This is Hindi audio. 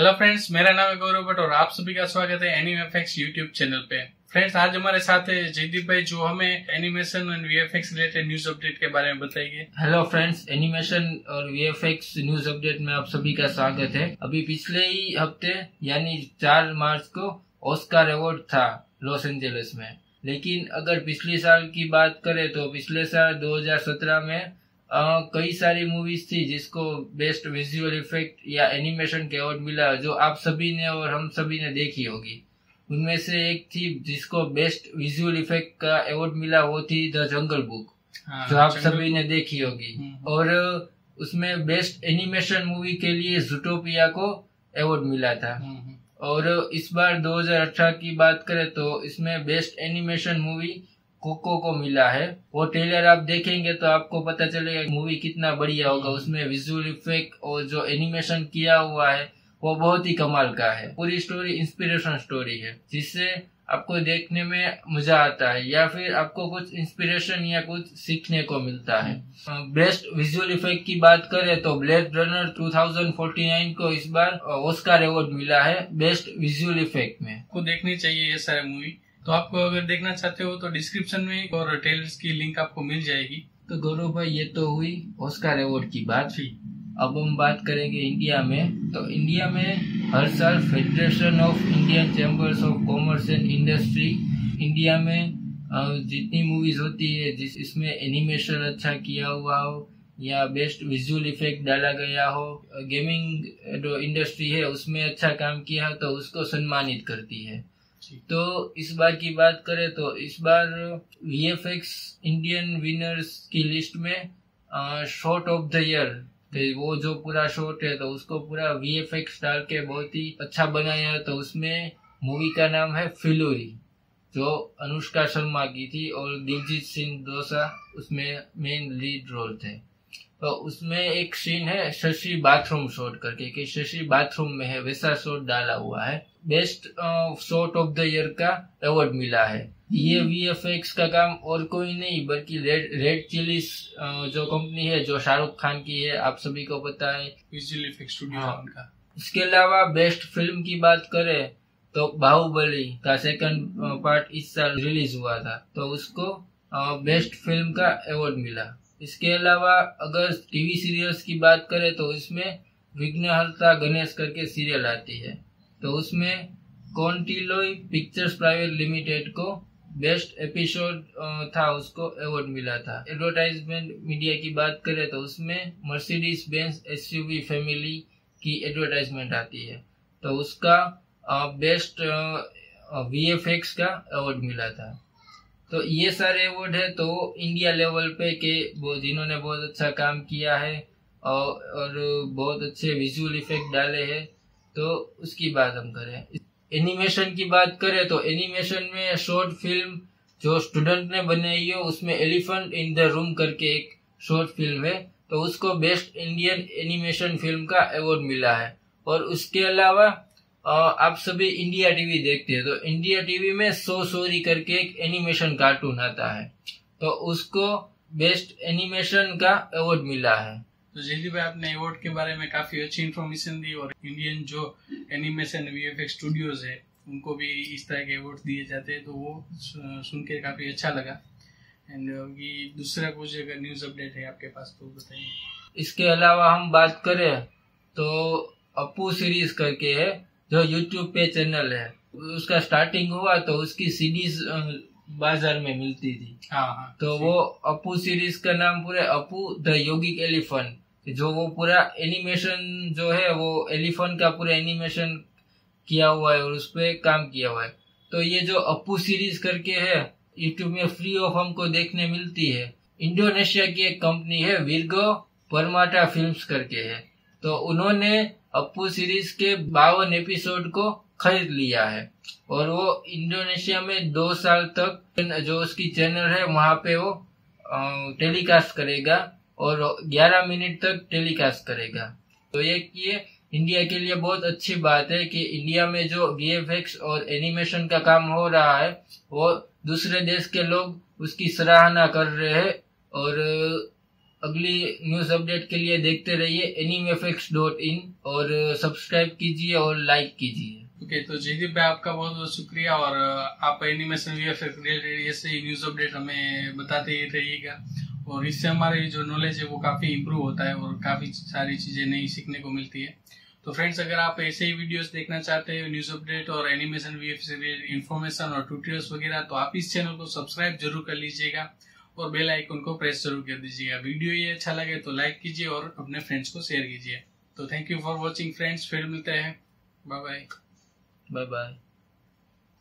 हेलो फ्रेंड्स, मेरा नाम है गौरव बट और आप सभी का स्वागत है एनिमेफेक्ट्स यूट्यूब चैनल पे। फ्रेंड्स, आज हमारे साथ है जयदीप भाई जो हमें animation and VFX related news update के बारे में बताएंगे। हेलो फ्रेंड्स, एनिमेशन और वीएफएक्स न्यूज अपडेट में आप सभी का स्वागत है। अभी पिछले ही हफ्ते यानी 4 मार्च को ऑस्कार अवॉर्ड था लॉस एंजेलिस में, लेकिन अगर पिछले साल की बात करें तो पिछले साल 2017 में कई सारी मूवीज थी जिसको बेस्ट विजुअल इफेक्ट या एनिमेशन के अवार्ड मिला, जो आप सभी ने और हम सभी ने देखी होगी। उनमें से एक थी जिसको बेस्ट विजुअल इफेक्ट का अवार्ड मिला, वो थी द जंगल बुक, जो आप सभी ने देखी होगी। और उसमें बेस्ट एनिमेशन मूवी के लिए ज़ूटोपिया को अवार्ड मिला था। और इस बार 2018 की बात करें तो इसमें बेस्ट एनिमेशन मूवी कोको को मिला है। वो ट्रेलर आप देखेंगे तो आपको पता चलेगा मूवी कितना बढ़िया होगा। उसमें विजुअल इफेक्ट और जो एनिमेशन किया हुआ है वो बहुत ही कमाल का है। पूरी स्टोरी इंस्पिरेशन स्टोरी है जिससे आपको देखने में मजा आता है या फिर आपको कुछ इंस्पिरेशन या कुछ सीखने को मिलता है। बेस्ट विजुअल इफेक्ट की बात करें तो ब्लेड रनर 2049 को इस बार ऑस्कार अवार्ड मिला है बेस्ट विजुअल इफेक्ट में। आपको देखनी चाहिए ये सारी मूवी, तो आपको अगर देखना चाहते हो तो डिस्क्रिप्शन में और ट्रेलर्स की लिंक आपको मिल जाएगी। तो गौरव भाई, ये तो हुई ऑस्कार अवार्ड की बात। अब हम बात करेंगे इंडिया में। तो इंडिया में हर साल federation of Indian chambers of commerce and industry India में जितनी मूवीज होती है जिसमें एनिमेशन अच्छा किया हुआ हो या बेस्ट विजुअल इफेक्ट डाला गया हो, गेमिंग जो इंडस्ट्री है उसमें अच्छा काम किया हो तो उसको सम्मानित करती है। तो इस बार की बात करें तो इस बार वीएफएक्स इंडियन विनर्स की लिस्ट में शॉट ऑफ द ईयर, वो जो पूरा शॉट है तो उसको पूरा वीएफएक्स डाल के बहुत ही अच्छा बनाया है। तो उसमें मूवी का नाम है फिल्लौरी, जो अनुष्का शर्मा की थी और दिलजीत दोसांझ उसमें मेन लीड रोल थे। तो उसमें एक सीन है शशि बाथरूम शॉट करके कि शशि बाथरूम में है, वैसा शॉट डाला हुआ है। Best shot of the year का अवार्ड मिला है। ये वीएफएक्स का काम और कोई नहीं बल्कि रेड चिलिस जो कंपनी है जो शाहरुख खान की है, आप सभी को पता है विजुअल इफेक्ट स्टूडियो उनका। इसके अलावा बेस्ट फिल्म की बात करें तो बाहुबली का सेकंड पार्ट इस साल रिलीज हुआ था तो उसको बेस्ट फिल्म का अवार्ड मिला। इसके अलावा अगर टीवी सीरियल्स की बात करें तो इसमें विघ्नहर्ता गणेश करके सीरियल आती है तो उसमें कॉन्टिलोइ पिक्चर्स प्राइवेट लिमिटेड को बेस्ट एपिसोड था, उसको अवार्ड मिला था। एडवर्टाइजमेंट मीडिया की बात करें तो उसमें मर्सिडीज बेंज एसयूवी फैमिली की एडवर्टाइजमेंट आती है तो उसका बेस्ट वीएफएक्स का अवार्ड मिला था। तो ये सारे अवार्ड है तो इंडिया लेवल पे के वो जिन्होंने बहुत अच्छा काम किया है और बहुत अच्छे विजुअल इफेक्ट डाले हैं तो उसकी बात हम करें। एनिमेशन की बात करें तो एनिमेशन में शॉर्ट फिल्म जो स्टूडेंट ने बनाई हो उसमें एलिफेंट इन द रूम करके एक शॉर्ट फिल्म है तो उसको बेस्ट इंडियन एनिमेशन फिल्म का अवार्ड मिला है। और उसके अलावा आप सभी इंडिया टीवी देखते हैं तो इंडिया टीवी में सो सोरी करके एक एनिमेशन कार्टून आता है तो उसको बेस्ट एनिमेशन का अवार्ड मिला है। तो जयदीप भाई, आपने अवार्ड के बारे में काफी अच्छी इन्फॉर्मेशन दी और इंडियन जो एनिमेशन वीएफएक्स स्टूडियोज है उनको भी इस तरह के अवार्ड दिए जाते हैं तो वो सुन के काफी अच्छा लगा। एंड दूसरा कुछ अगर न्यूज अपडेट है आपके पास तो बताइए। इसके अलावा हम बात करें तो अपु सीरीज करके है जो यूट्यूब पे चैनल है, उसका स्टार्टिंग हुआ तो उसकी सीरीज बाजार में मिलती थी। हाँ, तो वो अपु सीरीज का नाम पूरे अपु द योगिक एलिफेंट, जो वो पूरा एनिमेशन जो है वो एलिफेंट का पूरा एनिमेशन किया हुआ है और उस पर काम किया हुआ है। तो ये जो अपु सीरीज करके है यूट्यूब में फ्री ऑफ हमको देखने मिलती है। इंडोनेशिया की एक कंपनी है विर्गो परमाटा फिल्म्स करके है तो उन्होंने अपू सीरीज के 52 एपिसोड को खरीद लिया है और वो इंडोनेशिया में 2 साल तक जो उसकी चैनल है वहाँ पे वो टेलीकास्ट करेगा और 11 मिनट तक टेलीकास्ट करेगा। तो ये इंडिया के लिए बहुत अच्छी बात है कि इंडिया में जो वीएफएक्स और एनिमेशन का काम हो रहा है वो दूसरे देश के लोग उसकी सराहना कर रहे हैं और अगली न्यूज अपडेट के लिए देखते रहिए animeffects.in और सब्सक्राइब कीजिए और लाइक कीजिए। ओके, तो जयदीप भाई आपका बहुत बहुत शुक्रिया, और आप एनिमेशन वीएफएक्स रिलेटेड ऐसे न्यूज अपडेट हमें बताते ही रहिएगा, और इससे हमारी जो नॉलेज है वो काफ़ी इम्प्रूव होता है और काफ़ी सारी चीज़ें नई सीखने को मिलती है। तो फ्रेंड्स, अगर आप ऐसे ही वीडियोस देखना चाहते हैं, न्यूज़ अपडेट और एनिमेशन वीएफएक्स से रिलेटेड इन्फॉर्मेशन और ट्यूटोरियल्स वगैरह, तो आप इस चैनल को सब्सक्राइब जरूर कर लीजिएगा और बेल आइकन को प्रेस जरूर कर दीजिएगा। वीडियो ये अच्छा लगे तो लाइक कीजिए और अपने फ्रेंड्स को शेयर कीजिए। तो thank you for watching friends, फिर मिलते हैं, बाय बाय।